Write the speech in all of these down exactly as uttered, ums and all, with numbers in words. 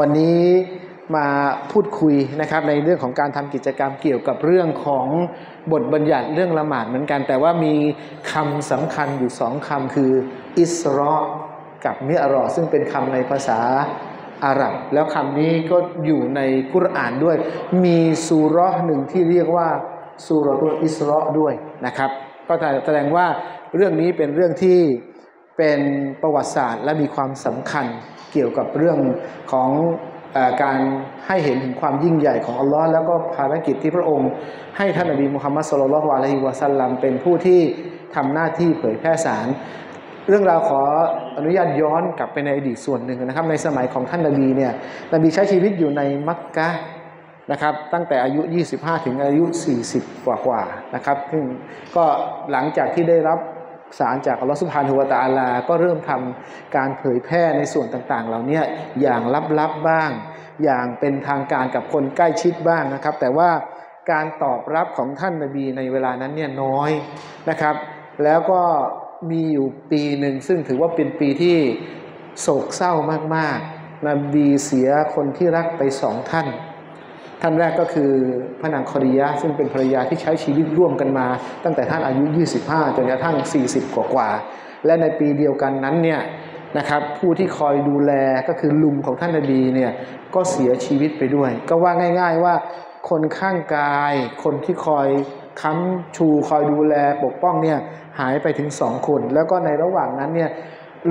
วันนี้มาพูดคุยนะครับในเรื่องของการทำกิจกรรมเกี่ยวกับเรื่องของบทบัญญัติเรื่องละหมาดเหมือนกันแต่ว่ามีคำสำคัญอยู่สองคำคืออิสรอกับมิอรอซึ่งเป็นคำในภาษาอาหรับแล้วคำนี้ก็อยู่ในกุรอานด้วยมีซูเราะห์หนึ่งที่เรียกว่าซูเราะห์อิสรอด้วยนะครับก็แสดงว่าเรื่องนี้เป็นเรื่องที่เป็นประวัติศาสตร์และมีความสำคัญเกี่ยวกับเรื่องของการให้เห็นถึงความยิ่งใหญ่ของอัลลอฮ์แล้วก็ภารกิจที่พระองค์ให้ท่านนบีมุฮัมมัดศ็อลลัลลอฮุอะลัยฮิวะซัลลัมเป็นผู้ที่ทำหน้าที่เผยแพร่สารเรื่องราวขออนุญาตย้อนกลับไปในอดีตส่วนหนึ่งนะครับในสมัยของท่านนบีเนี่ยนบีใช้ชีวิตอยู่ในมักกะห์นะครับตั้งแต่อายุยี่สิบห้าถึงอายุสี่สิบกว่าๆนะครับซึ่งก็หลังจากที่ได้รับสารจากอัลลอฮฺซุบฮานะฮูวะตะอาลาก็เริ่มทำการเผยแพร่ในส่วนต่างๆเหล่านี้อย่างลับๆบ้างอย่างเป็นทางการกับคนใกล้ชิดบ้างนะครับแต่ว่าการตอบรับของท่านนบีในเวลานั้นเนี่ยน้อยนะครับแล้วก็มีอยู่ปีหนึ่งซึ่งถือว่าเป็นปีที่โศกเศร้ามากๆนบีเสียคนที่รักไปสองท่านท่านแรกก็คือพระนางคอรียะห์ซึ่งเป็นภรรยาที่ใช้ชีวิตร่วมกันมาตั้งแต่ท่านอายุยี่สิบห้าจนกระทั่งสี่สิบกว่าๆและในปีเดียวกันนั้นเนี่ยนะครับผู้ที่คอยดูแลก็คือลุงของท่านนบีเนี่ยก็เสียชีวิตไปด้วยก็ว่าง่ายๆว่าคนข้างกายคนที่คอยค้ำชูคอยดูแลปกป้องเนี่ยหายไปถึงสองคนแล้วก็ในระหว่างนั้นเนี่ย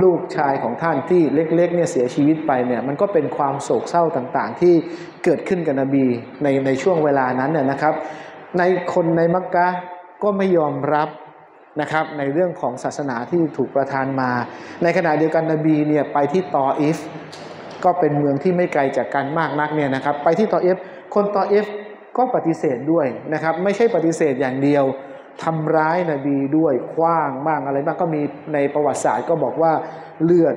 ลูกชายของท่านที่เล็กๆเนี่ยเสียชีวิตไปเนี่ยมันก็เป็นความโศกเศร้าต่างๆที่เกิดขึ้นกับนบีในในช่วงเวลานั้นน่ยนะครับในคนในมักกะห์ก็ไม่ยอมรับนะครับในเรื่องของศาสนาที่ถูกประทานมาในขณะเดียวกันนบีเนี่ยไปที่ตออิฟก็เป็นเมืองที่ไม่ไกลจากกันมากนักเนี่ยนะครับไปที่ตออิฟคนตออิฟก็ปฏิเสธด้วยนะครับไม่ใช่ปฏิเสธอย่างเดียวทำร้ายนบีด้วยขว้างบ้างอะไรบ้างก็มีในประวัติศาสตร์ก็บอกว่าเลือด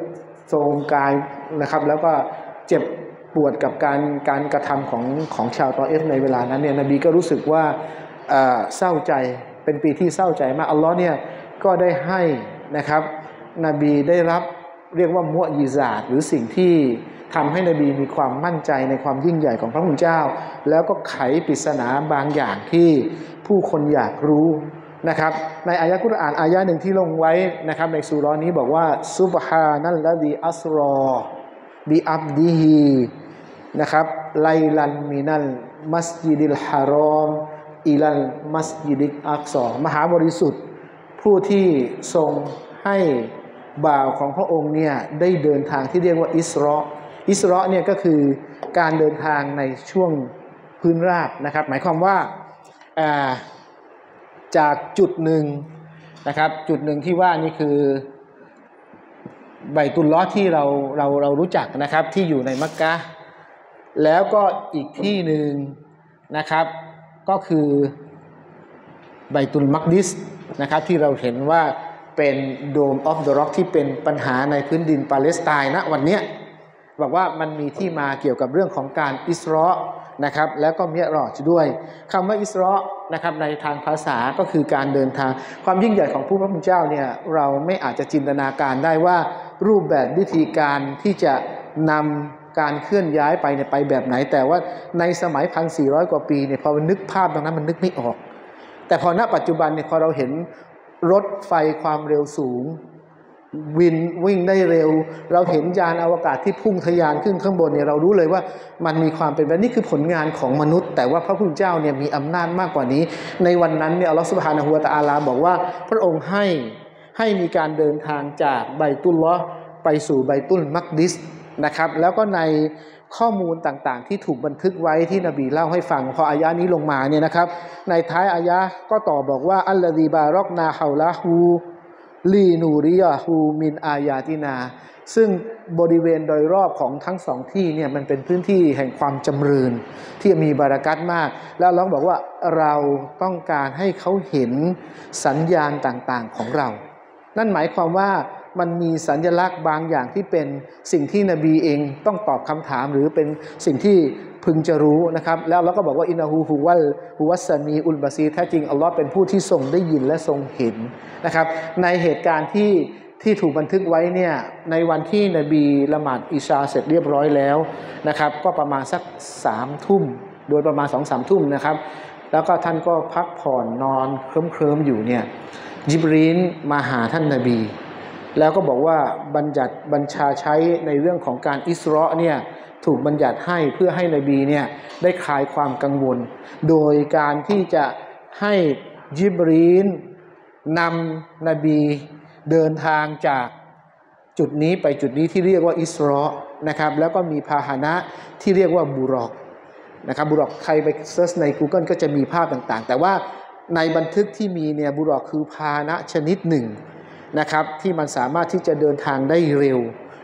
โซมกายนะครับแล้วก็เจ็บปวดกับการการกระทำของของชาวตออิฟในเวลานั้นเนี่ยนบีก็รู้สึกว่าเศร้าใจเป็นปีที่เศร้าใจมากอัลลอฮ์เนี่ยก็ได้ให้นะครับนบีได้รับเรียกว่ามุอญิซาตหรือสิ่งที่ทำให้นบีมีความมั่นใจในความยิ่งใหญ่ของพระผู้เป็นเจ้าแล้วก็ไขปริศนาบางอย่างที่ผู้คนอยากรู้นะครับในอายะกุรอานอายะหนึ่งที่ลงไว้นะครับในซูเราะห์นี้บอกว่าซุบฮานัลลซีอัสรอบิอับดิฮีนะครับไลลันมินัลมัสยิดิลฮารอมอิลัลมัสยิดิลอักซอมหาบริสุทธิ์ผู้ที่ทรงให้บ่าวของพระองค์เนี่ยได้เดินทางที่เรียกว่าอิสรออิสรอเนี่ยก็คือการเดินทางในช่วงพื้นราบนะครับหมายความว่าจากจุดหนึ่งนะครับจุดหนึ่งที่ว่านี่คือไบตุลลอฮ์ที่เราเราเรารู้จักนะครับที่อยู่ในมักกะห์แล้วก็อีกที่หนึ่งนะครับก็คือไบตุลมักดิสนะครับที่เราเห็นว่าเป็นโดมออฟเดอะร็อกที่เป็นปัญหาในพื้นดินปาเลสไตน์นะวันนี้บอกว่ามันมีที่มาเกี่ยวกับเรื่องของการอิสรอนะครับแล้วก็มิอรอจด้วยคำว่าอิสรอนะครับในทางภาษาก็คือการเดินทางความยิ่งใหญ่ของผู้พระผู้เจ้าเนี่ยเราไม่อาจจะจินตนาการได้ว่ารูปแบบวิธีการที่จะนำการเคลื่อนย้ายไปเนี่ยไปแบบไหนแต่ว่าในสมัยหนึ่งพันสี่ร้อยกว่าปีเนี่ยพอนึกภาพตรงนั้นมันนึกไม่ออกแต่พอณปัจจุบันเนี่ยพอเราเห็นรถไฟความเร็วสูงวินวิ่งได้เร็วเราเห็นยานอวกาศที่พุ่งทะยานขึ้นข้างบนเนี่ยเรารู้เลยว่ามันมีความเป็นแบบนี้คือผลงานของมนุษย์แต่ว่าพระผู้เจ้าเนี่ยมีอำนาจมากกว่านี้ในวันนั้นเนี่ยอัลลอฮฺซุบฮานะฮูวะตะอาลาบอกว่าพระองค์ให้ให้มีการเดินทางจากไบตุลลอฮ์ไปสู่ไบตุลมักดิสนะครับแล้วก็ในข้อมูลต่างๆที่ถูกบันทึกไว้ที่นบีเล่าให้ฟังพออายะนี้ลงมาเนี่ยนะครับในท้ายอายะก็ต่อบอกว่าอัลลอฮีบารอกนาฮาวลาฮูลีนูริยาฮูมินอายาตินาซึ่งบริเวณโดยรอบของทั้งสองที่เนี่ยมันเป็นพื้นที่แห่งความจำเริญที่มีบารักัตมากแล้วร้องบอกว่าเราต้องการให้เขาเห็นสัญญาณต่างๆของเรานั่นหมายความว่ามันมีสัญลักษณ์บางอย่างที่เป็นสิ่งที่นบีเองต้องตอบคำถามหรือเป็นสิ่งที่พึงจะรู้นะครับแล้วเราก็บอกว่าอินนาฮูฮุวัลฮุวัสซามีอุลบาซีแท้จริงอัลลอฮ์เป็นผู้ที่ทรงได้ยินและทรงเห็นนะครับในเหตุการณ์ที่ ที่ถูกบันทึกไว้เนี่ยในวันที่นบีละหมาดอิชาเสร็จเรียบร้อยแล้วนะครับก็ประมาณสักสามทุ่มโดยประมาณสองสามทุ่มนะครับแล้วก็ท่านก็พักผ่อนนอนเคลิ้มๆอยู่เนี่ยญิบรีลมาหาท่านนบีแล้วก็บอกว่าบัญญัติบัญชาใช้ในเรื่องของการอิสเราะห์เนี่ยถูกบัญญัติให้เพื่อให้นบีเนี่ยได้คลายความกังวลโดยการที่จะให้ญิบรีลนำนบีเดินทางจากจุดนี้ไปจุดนี้ที่เรียกว่าอิสเราะห์นะครับแล้วก็มีพาหนะที่เรียกว่าบุรอกนะครับบุรอกใครไปเซิร์ชใน กูเกิล ก็จะมีภาพต่างๆแต่ว่าในบันทึกที่มีเนี่ยบุรอกคือพาหนะชนิดหนึ่งนะครับที่มันสามารถที่จะเดินทางได้เร็ว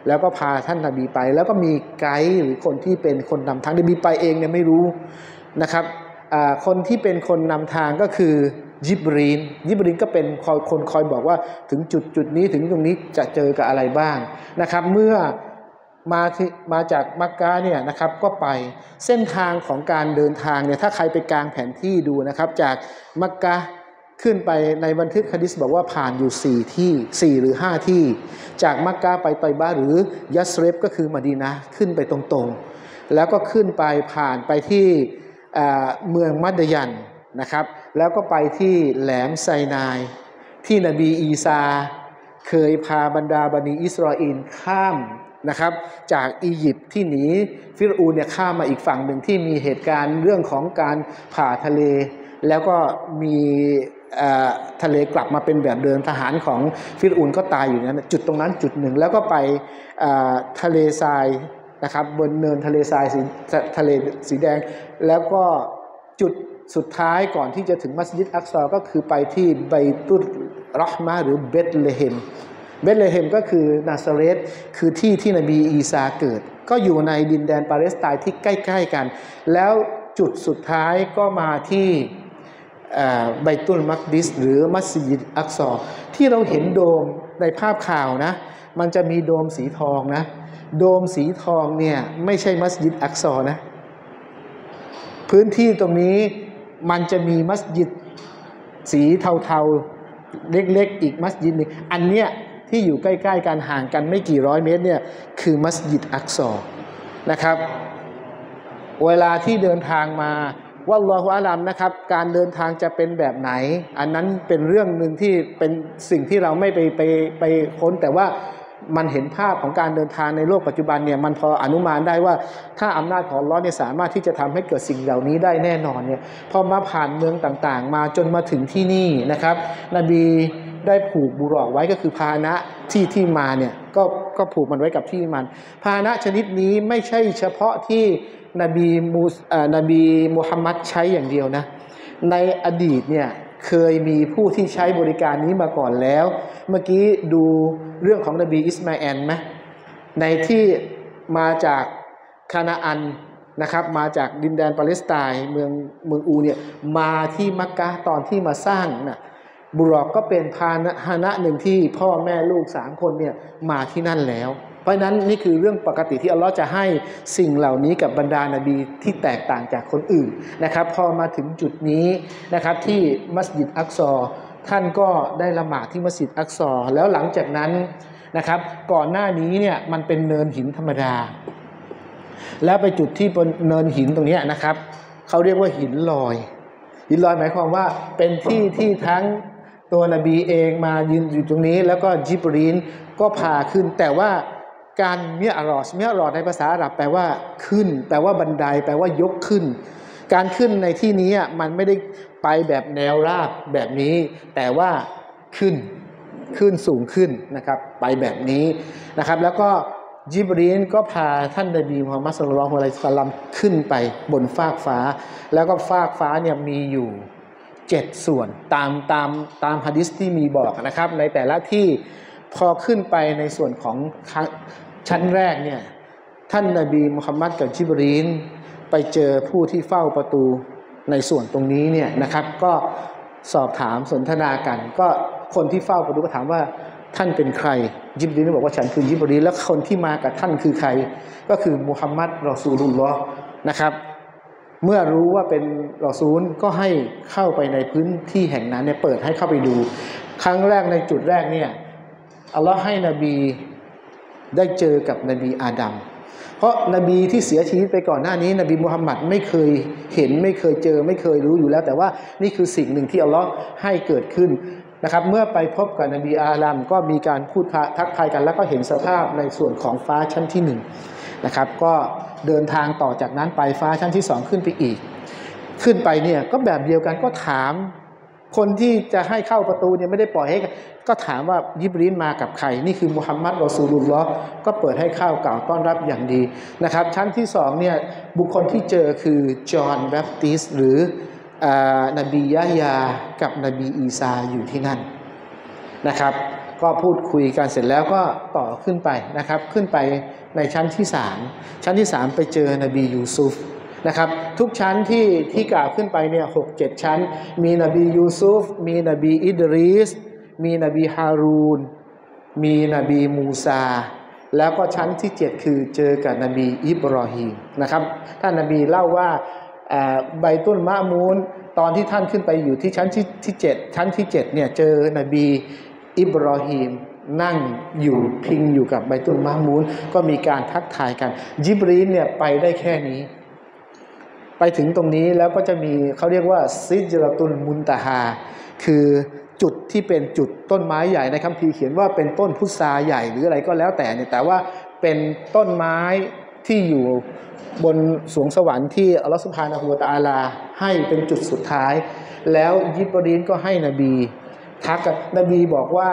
แล้วก็พาท่านนบีไปแล้วก็มีไกด์หรือคนที่เป็นคนนำทางนบีไปเองเนี่ยไม่รู้นะครับคนที่เป็นคนนำทางก็คือญิบรีลญิบรีลก็เป็นคนคอยบอกว่าถึงจุดจุดนี้ถึงตรงนี้จะเจอกับอะไรบ้างนะครับเมื่อมาที่มาจากมักกะเนี่ยนะครับก็ไปเส้นทางของการเดินทางเนี่ยถ้าใครไปกลางแผนที่ดูนะครับจากมักกะขึ้นไปในบันทึกหะดีษบอกว่าผ่านอยู่สี่ที่สี่หรือห้าที่จากมักกะไปตอยบะหรือยัสริบก็คือมะดีนะห์ขึ้นไปตรงๆแล้วก็ขึ้นไปผ่านไปที่เมืองมัดยันนะครับแล้วก็ไปที่แหลมไซนายที่นบีอีซาเคยพาบรรดาบันิอิสราเอลข้ามนะครับจากอียิปต์ที่หนีฟิรอูนเนี่ยข้ามมาอีกฝั่งหนึ่งที่มีเหตุการณ์เรื่องของการผ่าทะเลแล้วก็มีทะเลกลับมาเป็นแบบเดิมทหารของฟิรอูนก็ตายอยู่นั้นจุดตรงนั้นจุดหนึ่งแล้วก็ไปทะเลทรายนะครับบนเนินทะเลทรายสีทะเลสีแดงแล้วก็จุดสุดท้ายก่อนที่จะถึงมัสยิดอักซอก็คือไปที่บัยตุลเราะห์มะห์หรือเบธเลเฮมเบธเลเฮมก็คือนาซาเรตคือที่ที่นบีอีซาเกิดก็อยู่ในดินแดนปาเลสไตน์ที่ใกล้ๆกันแล้วจุดสุดท้ายก็มาที่บัยตุลมักดิสหรือมัสยิดอักซอที่เราเห็นโดมในภาพข่าวนะมันจะมีโดมสีทองนะโดมสีทองเนี่ยไม่ใช่มัสยิดอักซอนะพื้นที่ตรงนี้มันจะมีมัสยิดสีเทาๆเล็กๆอีกมัสยิดนึงอันเนี้ยที่อยู่ใกล้ๆกันห่างกันไม่กี่ร้อยเมตรเนี่ยคือมัสยิดอักซอนะครับเวลาที่เดินทางมาวัลลอฮุอาลัมนะครับการเดินทางจะเป็นแบบไหนอันนั้นเป็นเรื่องหนึ่งที่เป็นสิ่งที่เราไม่ไปไปไปค้นแต่ว่ามันเห็นภาพของการเดินทางในโลกปัจจุบันเนี่ยมันพออนุมานได้ว่าถ้าอำนาจของอัลเลาะห์เนี่ยสามารถที่จะทำให้เกิดสิ่งเหล่านี้ได้แน่นอนเนี่ยพอมาผ่านเมืองต่างๆมาจนมาถึงที่นี่นะครับนบีได้ผูกบุรอกไว้ก็คือพาหนะที่ที่มาเนี่ยก็ก็ผูกมันไว้กับที่มันพาหนะชนิดนี้ไม่ใช่เฉพาะที่นบีมูสนบีมุฮัมมัดใช้อย่างเดียวนะในอดีตเนี่ยเคยมีผู้ที่ใช้บริการนี้มาก่อนแล้วเมื่อกี้ดูเรื่องของนบีอิสมาอิลไหมในที่มาจากคานาอันนะครับมาจากดินแดนปาเลสไตน์เมืองเมืองอูเนี่ยมาที่มักกะตอนที่มาสร้างนะบุรอกก็เป็นพาหนะหนึ่งที่พ่อแม่ลูกสามคนเนี่ยมาที่นั่นแล้วเพราะนั้นนี่คือเรื่องปกติที่อัลลอฮฺจะให้สิ่งเหล่านี้กับบรรดานบีที่แตกต่างจากคนอื่นนะครับพอมาถึงจุดนี้นะครับที่มัสยิดอักซอท่านก็ได้ละหมาดที่มัสยิดอักซอแล้วหลังจากนั้นนะครับก่อนหน้านี้เนี่ยมันเป็นเนินหินธรรมดาแล้วไปจุดที่บนเนินหินตรงนี้นะครับเขาเรียกว่าหินลอยหินลอยหมายความว่าเป็นที่ที่ทั้งตัวนบีเองมายืนอยู่ตรงนี้แล้วก็ญิบรีลก็พาขึ้นแต่ว่าการมิอรอจมิอรอจในภาษาอาหรับแปลว่าขึ้นแปลว่าบันไดแปลว่ายกขึ้นการขึ้นในที่นี้มันไม่ได้ไปแบบแนวราบแบบนี้แต่ว่าขึ้นขึ้นสูงขึ้นนะครับไปแบบนี้นะครับแล้วก็ญิบรีลก็พาท่านนบีมุฮัมมัดศ็อลลัลลอฮุอะลัยฮิวะซัลลัมขึ้นไปบนฟากฟ้าแล้วก็ฟากฟ้าเนี่ยมีอยู่เจ็ดส่วนตามตามตามหะดีษที่มีบอกนะครับในแต่ละที่พอขึ้นไปในส่วนของชั้นแรกเนี่ยท่านนบีมุฮัมมัดกับญิบรีลไปเจอผู้ที่เฝ้าประตูในส่วนตรงนี้เนี่ยนะครับก็สอบถามสนทนากันก็คนที่เฝ้าประตูก็ถามว่าท่านเป็นใครญิบรีลบอกว่าฉันคือญิบรีลแล้วคนที่มากับท่านคือใครก็คือมุฮัมมัดรอซูลุลลอฮ์นะครับเมื่อรู้ว่าเป็นรอซูลก็ให้เข้าไปในพื้นที่แห่งนั้นเนี่ยเปิดให้เข้าไปดูครั้งแรกในจุดแรกเนี่ย อัลลอฮ์ให้นบีได้เจอกับนบีอาดัมเพราะนบีที่เสียชีวิตไปก่อนหน้านี้นบีมุฮัมมัดไม่เคยเห็นไม่เคยเจอไม่เคยรู้อยู่แล้วแต่ว่านี่คือสิ่งหนึ่งที่อัลลอฮ์ให้เกิดขึ้นนะครับเมื่อไปพบกับนบีอาดัมก็มีการพูดทักทายกันแล้วก็เห็นสภาพในส่วนของฟ้าชั้นที่หนึ่งนะครับก็เดินทางต่อจากนั้นไปฟ้าชั้นที่สองขึ้นไปอีกขึ้นไปเนี่ยก็แบบเดียวกันก็ถามคนที่จะให้เข้าประตูเนี่ยไม่ได้ปล่อยให้ก็ถามว่ายิบรีลมากับใครนี่คือมุฮัมมัดรอซูลุลลอฮ์ก็เปิดให้เข้ากล่าวต้อนรับอย่างดีนะครับชั้นที่สองเนี่ยบุคคลที่เจอคือจอห์นแบปติสต์หรือนบียะฮยากับนบีอีซาอยู่ที่นั่นนะครับก็พูดคุยกันเสร็จแล้วก็ต่อขึ้นไปนะครับขึ้นไปในชั้นที่สามชั้นที่สามไปเจอนบียูซุฟนะครับทุกชั้นที่ที่กล่าวขึ้นไปเนี่ยหกเจ็ดชั้นมีนบียูซุฟมีนบีอิดรีสมีนบีฮารูนมีนบีมูซาแล้วก็ชั้นที่เจ็ดคือเจอกับนบีอิบรอฮีมนะครับท่านนบีเล่าว่าไบตุลมะมูนตอนที่ท่านขึ้นไปอยู่ที่ชั้นที่ที่เจ็ดชั้นที่เจ็ดเนี่ยเจอนบีอิบรอฮีมนั่งอยู่พิงอยู่กับไบตุลมะมูนก็มีการทักทายกันญิบรีลเนี่ยไปได้แค่นี้ไปถึงตรงนี้แล้วก็จะมีเขาเรียกว่าซิจเราะตุลมุนตะฮาคือจุดที่เป็นจุดต้นไม้ใหญ่ในคัมภีร์เขียนว่าเป็นต้นพุทราใหญ่หรืออะไรก็แล้วแต่เนี่ยแต่ว่าเป็นต้นไม้ที่อยู่บนสวงสวรรค์ที่อัลลอฮฺซุบฮานะฮูวะตะอาลาให้เป็นจุดสุดท้ายแล้วญิบรีลก็ให้นบีทักกับนบีบอกว่า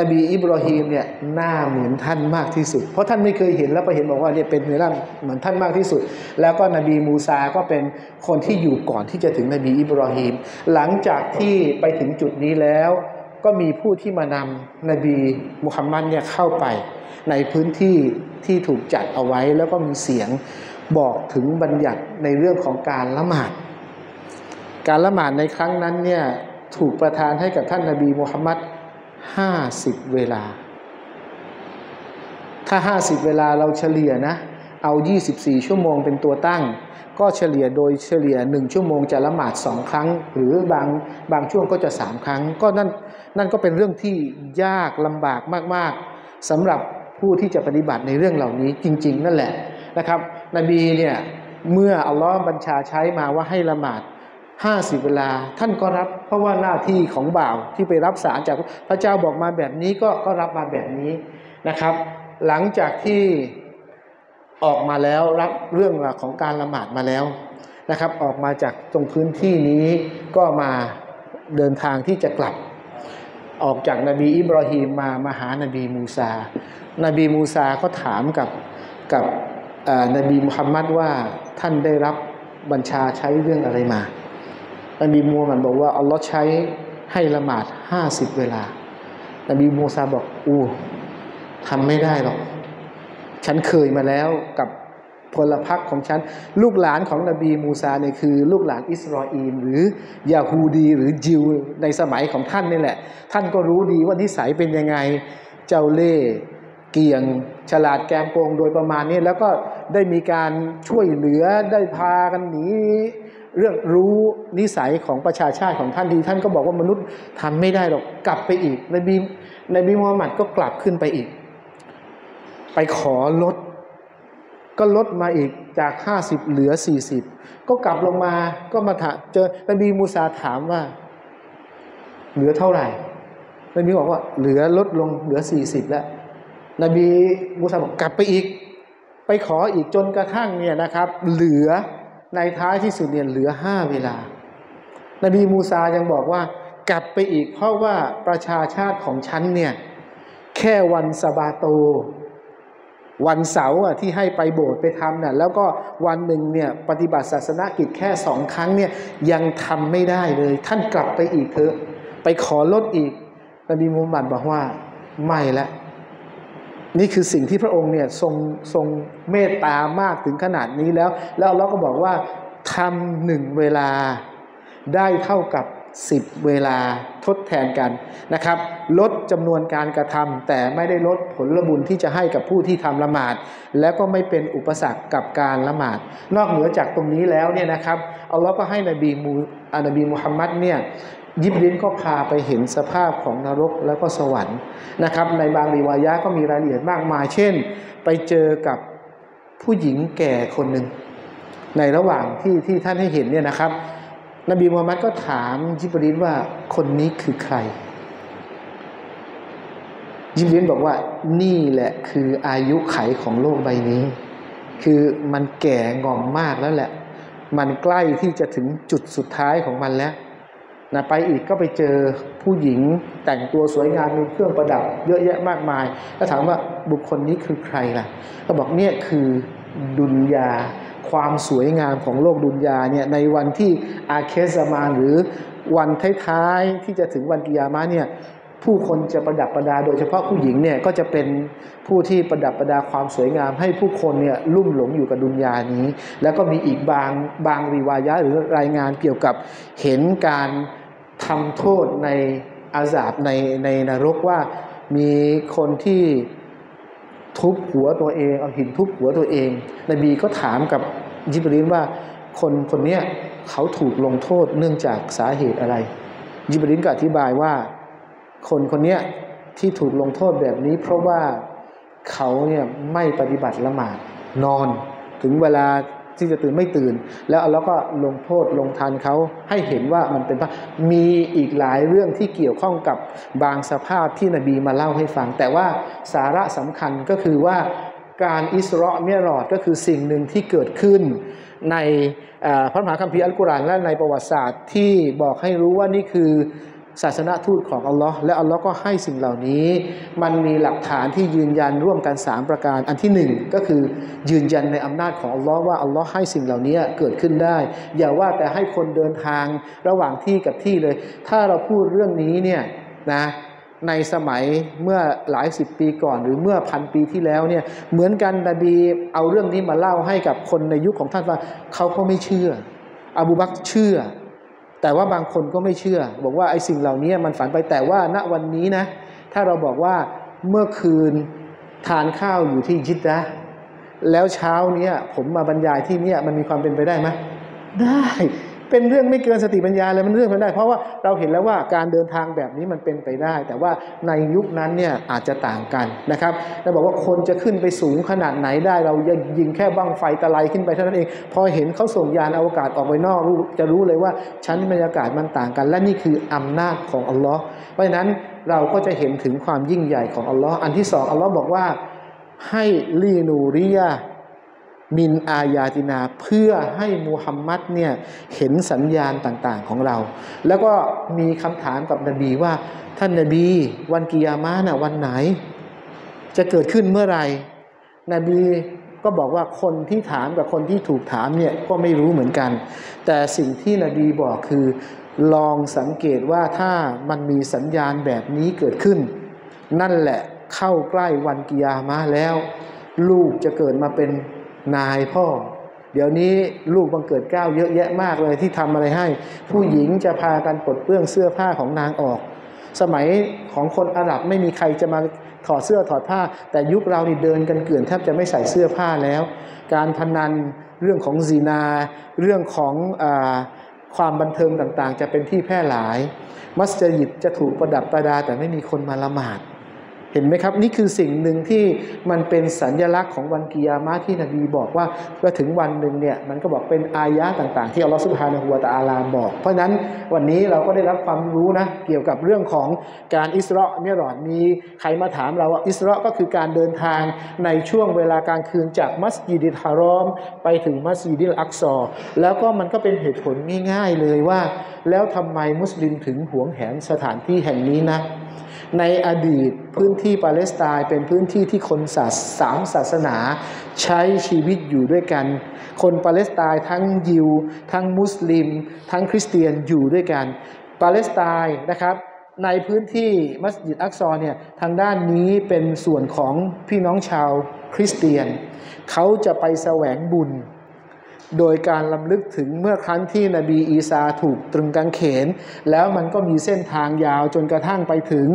นบีอิบรอฮีมเนี่ยหน้าเหมือนท่านมากที่สุดเพราะท่านไม่เคยเห็นแล้วไปเห็นบอกว่าเนี่ยเป็นเนื้อร่างเหมือนท่านมากที่สุดแล้วก็นบีมูซาก็เป็นคนที่อยู่ก่อนที่จะถึงนบีอิบรอฮีมหลังจากที่ไปถึงจุดนี้แล้วก็มีผู้ที่มานำนบีมุฮัมมัดเนี่ยเข้าไปในพื้นที่ที่ถูกจัดเอาไว้แล้วก็มีเสียงบอกถึงบัญญัติในเรื่องของการละหมาดการละหมาดในครั้งนั้นเนี่ยถูกประทานให้กับท่านนบีมุฮัมมัดห้าสิบเวลาถ้าห้าสิบเวลาเราเฉลี่ยนะเอายี่สิบสี่ชั่วโมงเป็นตัวตั้งก็เฉลี่ยโดยเฉลี่ยหนึ่งชั่วโมงจะละหมาดสองครั้งหรือบางบางช่วงก็จะสามครั้งก็นั่นนั่นก็เป็นเรื่องที่ยากลำบากมากๆสำหรับผู้ที่จะปฏิบัติในเรื่องเหล่านี้จริงๆนั่นแหละนะครับนบีเนี่ยเมื่ออัลลอฮ์บัญชาใช้มาว่าให้ละหมาดห้าสิบเวลาท่านก็รับเพราะว่าหน้าที่ของบ่าวที่ไปรับสารจากพระเจ้าบอกมาแบบนี้ก็ก็รับมาแบบนี้นะครับหลังจากที่ออกมาแล้วรับเรื่องราวของการละหมาดมาแล้วนะครับออกมาจากตรงพื้นที่นี้ก็มาเดินทางที่จะกลับออกจากนบีอิบรอฮีมมามาหานบีมูซานบีมูซาก็ถามกับกับนบีมุฮัมมัดว่าท่านได้รับบัญชาใช้เรื่องอะไรมานบีมูฮัมมัดบอกว่าอัลลอฮ์ใช้ให้ละหมาดห้าสิบเวลานบีมูซาบอกอู้ทำไม่ได้หรอกฉันเคยมาแล้วกับพลพรรคของฉันลูกหลานของนบีมูซาเนี่ยคือลูกหลานอิสราเอลหรือยาฮูดีหรือยิวในสมัยของท่านนี่แหละท่านก็รู้ดีว่านิสัยเป็นยังไงเจ้าเล่ห์เกี่ยงฉลาดแกมโกงโดยประมาณนี้แล้วก็ได้มีการช่วยเหลือได้พากันหนีเรื่องรู้นิสัยของประชาชาติของท่านดีท่านก็บอกว่ามนุษย์ทำไม่ได้หรอกกลับไปอีกนบีนบีมุฮัมมัดก็กลับขึ้นไปอีกไปขอลดก็ลดมาอีกจากห้าสิบเหลือสี่สิบก็กลับลงมาก็มาเจอนบีมูซาถามว่าเหลือเท่าไหร่นบีบอกว่าเหลือลดลงเหลือสี่สิบแล้วนบีมูซาบอกกลับไปอีกไปขออีกจนกระทั่งเนี่ยนะครับเหลือในท้ายที่สุดเนี่ยเหลือห้าเวลานบีมูซายังบอกว่ากลับไปอีกเพราะว่าประชาชาติของฉันเนี่ยแค่วันสะบาโตวันเสาร์ที่ให้ไปโบสถ์ไปทำเนี่ยแล้วก็วันหนึ่งเนี่ยปฏิบัติศาสนกิจแค่สองครั้งเนี่ยยังทำไม่ได้เลยท่านกลับไปอีกเถอะไปขอลดอีกนบีมุฮัมมัดบอกว่าไม่ละนี่คือสิ่งที่พระองค์เนี่ยทรงทรงเมตตามากถึงขนาดนี้แล้วแล้วเราก็บอกว่าทำหนึ่งเวลาได้เท่ากับสิบเวลาทดแทนกันนะครับลดจำนวนการกระทำแต่ไม่ได้ลดผลบุญที่จะให้กับผู้ที่ทำละหมาดแล้วก็ไม่เป็นอุปสรรคกับการละหมาดนอกเหนือจากตรงนี้แล้วเนี่ยนะครับอัลลอฮ์ก็ให้นบีมูอันนบีมุฮัมมัดเนี่ย ยิบรีลก็พาไปเห็นสภาพของนรกแล้วก็สวรรค์นะครับในบางริวายะห์ก็มีรายละเอียดมากมายเช่นไปเจอกับผู้หญิงแก่คนหนึ่งในระหว่างที่ที่ท่านให้เห็นเนี่ยนะครับนบีมูฮัมมัดก็ถามยิบรีลว่าคนนี้คือใครยิบรีลบอกว่านี่แหละคืออายุไขของโลกใบนี้คือมันแก่ง่อมมากแล้วแหละมันใกล้ที่จะถึงจุดสุดท้ายของมันแล้วนะไปอีกก็ไปเจอผู้หญิงแต่งตัวสวยงามมีเครื่องประดับเยอะแยะมากมายแล้วถามว่าบุคคลนี้คือใครล่ะก็บอกเนี่ยคือดุนยาความสวยงามของโลกดุนยาเนี่ยในวันที่อาเคซามานหรือวันท้ายๆที่จะถึงวันกิยามะห์เนี่ยผู้คนจะประดับประดาโดยเฉพาะผู้หญิงเนี่ยก็จะเป็นผู้ที่ประดับประดาความสวยงามให้ผู้คนเนี่ยลุ่มหลงอยู่กับดุนยานี้แล้วก็มีอีกบางบางริวายะห์หรือรายงานเกี่ยวกับเห็นการทำโทษในอาซาบในในนรกว่ามีคนที่ทุบหัวตัวเองเอาหินทุบหัวตัวเองนบีก็ถามกับญิบรีลว่าคนคนนี้เขาถูกลงโทษเนื่องจากสาเหตุอะไรญิบรีลก็อธิบายว่าคนคนนี้ที่ถูกลงโทษแบบนี้เพราะว่าเขาเนี่ยไม่ปฏิบัติละหมาดนอนถึงเวลาที่จะตื่นไม่ตื่นแล้วเราก็ลงโทษลงทันเขาให้เห็นว่ามันเป็นมีอีกหลายเรื่องที่เกี่ยวข้องกับบางสภาพที่นบีมาเล่าให้ฟังแต่ว่าสาระสำคัญก็คือว่าการอิสรอมิรอจก็คือสิ่งหนึ่งที่เกิดขึ้นในพระมหาคัมภีร์อัลกุรอานและในประวัติศาสตร์ที่บอกให้รู้ว่านี่คือศาสนทูตของอัลลอฮ์และอัลลอฮ์ก็ให้สิ่งเหล่านี้มันมีหลักฐานที่ยืนยันร่วมกันสามประการอันที่หนึ่งก็คือยืนยันในอำนาจของอัลลอฮ์ว่าอัลลอฮ์ให้สิ่งเหล่านี้เกิดขึ้นได้อย่าว่าแต่ให้คนเดินทางระหว่างที่กับที่เลยถ้าเราพูดเรื่องนี้เนี่ยนะในสมัยเมื่อหลายสิบปีก่อนหรือเมื่อพันปีที่แล้วเนี่ยเหมือนกันนบีเอาเรื่องนี้มาเล่าให้กับคนในยุคของท่านว่าเขาก็ไม่เชื่ออบูบักรเชื่อแต่ว่าบางคนก็ไม่เชื่อบอกว่าไอ้สิ่งเหล่านี้มันฝันไปแต่ว่าณวันนี้นะถ้าเราบอกว่าเมื่อคืนทานข้าวอยู่ที่ยิดดะห์แล้วเช้าเนี้ยผมมาบรรยายที่เนี่ยมันมีความเป็นไปได้ไหมได้เป็นเรื่องไม่เกินสติปัญญาเลยมันเรื่องไปได้เพราะว่าเราเห็นแล้วว่าการเดินทางแบบนี้มันเป็นไปได้แต่ว่าในยุคนั้นเนี่ยอาจจะต่างกันนะครับเราบอกว่าคนจะขึ้นไปสูงขนาดไหนได้เรายิงแค่บั้งไฟตะไลขึ้นไปเท่านั้นเองพอเห็นเขาส่งยานอวกาศออกไปนอกจะรู้เลยว่าชั้นบรรยากาศมันต่างกันและนี่คืออำนาจของอัลลอฮ์เพราะฉะนั้นเราก็จะเห็นถึงความยิ่งใหญ่ของอัลลอฮ์อันที่สองอัลลอฮ์บอกว่าให้ลีนูริยะมินอายาตินาเพื่อให้มูฮัมมัดเนี่ยเห็นสัญญาณต่างๆของเราแล้วก็มีคำถามกับนบีว่าท่านนบีวันกิยามะห์น่ะวันไหนจะเกิดขึ้นเมื่อไหร่นบีก็บอกว่าคนที่ถามกับคนที่ถูกถามเนี่ยก็ไม่รู้เหมือนกันแต่สิ่งที่นบีบอกคือลองสังเกตว่าถ้ามันมีสัญญาณแบบนี้เกิดขึ้นนั่นแหละเข้าใกล้วันกิยามะห์แล้วลูกจะเกิดมาเป็นนายพ่อเดี๋ยวนี้ลูกบังเกิดเกล้าเยอะแยะมากเลยที่ทำอะไรให้ผู้หญิงจะพากันปลดเปลื้องเสื้อผ้าของนางออกสมัยของคนอาหรับไม่มีใครจะมาถอดเสื้อถอดผ้าแต่ยุคเรานี่เดินกันเกลื่อนแทบจะไม่ใส่เสื้อผ้าแล้วการพนันเรื่องของซินาเรื่องของอ่าความบันเทิงต่างๆจะเป็นที่แพร่หลายมัสยิดจะถูกประดับประดาแต่ไม่มีคนมาละหมาดเห็นไหมครับนี่คือสิ่งหนึ่งที่มันเป็นสัญลักษณ์ของวันกิยามะห์ที่นบีบอกว่าว่าถึงวันหนึ่งเนี่ยมันก็บอกเป็นอายะห์ต่างๆที่อัลลอฮฺซุบฮานะฮูวะตะอาลาบอกเพราะฉะนั้นวันนี้เราก็ได้รับความรู้นะเกี่ยวกับเรื่องของการอิสรอมิรอจมีใครมาถามเราว่าอิสรอก็คือการเดินทางในช่วงเวลากลางคืนจากมัสยิดิลฮารอมไปถึงมัสยิดิลอักซอแล้วก็มันก็เป็นเหตุผลง่ายๆเลยว่าแล้วทำไมมุสลิมถึงหวงแหนสถานที่แห่งนี้นะในอดีตพื้นที่ปาเลสไตน์เป็นพื้นที่ที่คนศาสสามศาสนาใช้ชีวิตอยู่ด้วยกันคนปาเลสไตน์ทั้งยิวทั้งมุสลิมทั้งคริสเตียนอยู่ด้วยกันปาเลสไตน์นะครับในพื้นที่มัสยิดอักซอเนี่ยทางด้านนี้เป็นส่วนของพี่น้องชาวคริสเตียนเขาจะไปแสวงบุญโดยการลำลึกถึงเมื่อครั้งที่นบีอีซาถูกตรึงกางเขนแล้วมันก็มีเส้นทางยาวจนกระทั่งไปถึง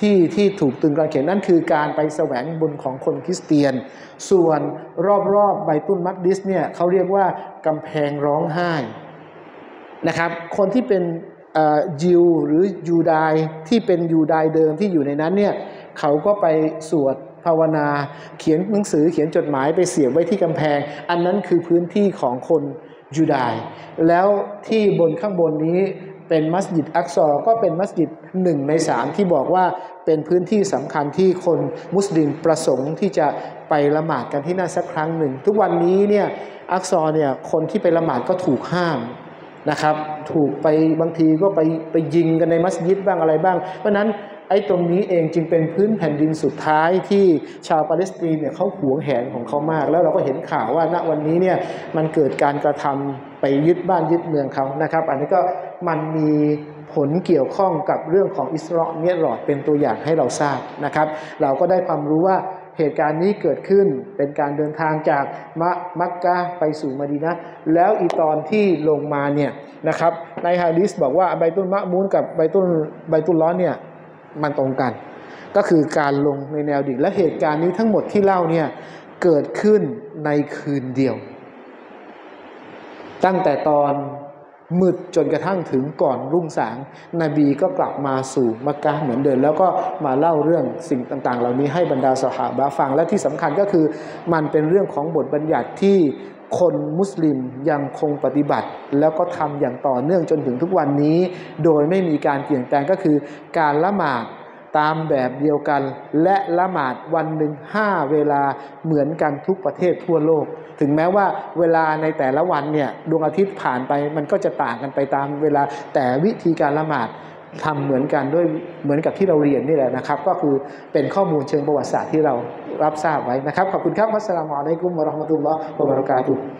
ที่ที่ถูกตรึงกางเขนนั่นคือการไปแสวงบุญของคนคริสเตียนส่วนรอบๆไบตุลมักดิสเนี่ยเขาเรียกว่ากำแพงร้องไห้นะครับคนที่เป็น ยิวหรือยูดายที่เป็นยูดายเดิมที่อยู่ในนั้นเนี่ยเขาก็ไปสวดภาวนาเขียนหนังสือเขียนจดหมายไปเสียบไว้ที่กำแพงอันนั้นคือพื้นที่ของคนยูดายแล้วที่บนข้างบนนี้เป็นมัสยิดอักซอก็เป็นมัสยิดหนึ่งในสามที่บอกว่าเป็นพื้นที่สำคัญที่คนมุสลิมประสงค์ที่จะไปละหมาดกันที่นั่นสักครั้งหนึ่งทุกวันนี้เนี่ยอักซอเนี่ยคนที่ไปละหมาดก็ถูกห้ามนะครับถูกไปบางทีก็ไปไปยิงกันในมัสยิดบ้างอะไรบ้างเพราะนั้นไอ้ตรงนี้เองจึงเป็นพื้นแผ่นดินสุดท้ายที่ชาวปาเลสไตน์เนี่ยเขาหวงแหนของเขามากแล้วเราก็เห็นข่าวว่าณวันนี้เนี่ยมันเกิดการกระทำไปยึดบ้านยึดเมืองเขานะครับอันนี้ก็มันมีผลเกี่ยวข้องกับเรื่องของอิสราเอลเป็นตัวอย่างให้เราทราบนะครับเราก็ได้ความรู้ว่าเหตุการณ์นี้เกิดขึ้นเป็นการเดินทางจากมะมักกะฮ์ไปสู่มะดีนะห์แล้วอีตอนที่ลงมาเนี่ยนะครับในหะดีษบอกว่าบัยตุลมะมูนกับบัยตุลบัยตุลลอฮ์เนี่ยมันตรงกันก็คือการลงในแนวดิ่งและเหตุการณ์นี้ทั้งหมดที่เล่าเนี่ยเกิดขึ้นในคืนเดียวตั้งแต่ตอนมืดจนกระทั่งถึงก่อนรุ่งสางนบีก็กลับมาสู่มักกะฮ์เหมือนเดิมแล้วก็มาเล่าเรื่องสิ่งต่างๆเหล่านี้ให้บรรดาซอฮาบะห์ฟังและที่สำคัญก็คือมันเป็นเรื่องของบทบัญญัติที่คนมุสลิมยังคงปฏิบัติแล้วก็ทำอย่างต่อเนื่องจนถึงทุกวันนี้โดยไม่มีการเปลี่ยนแปลงก็คือการละหมาดตามแบบเดียวกันและละหมาดวันหนึ่งห้าเวลาเหมือนกันทุกประเทศทั่วโลกถึงแม้ว่าเวลาในแต่ละวันเนี่ยดวงอาทิตย์ผ่านไปมันก็จะต่างกันไปตามเวลาแต่วิธีการละหมาดทำเหมือนกันด้วยเหมือนกับที่เราเรียนนี่แหละนะครับก็คือเป็นข้อมูลเชิงประวัติศาสตร์ที่เรารับทราบไว้นะครับขอบคุณครับวัสสลามุอะลัยกุมวะเราะห์มะตุลลอฮ์วะบะเราะกาตุฮ์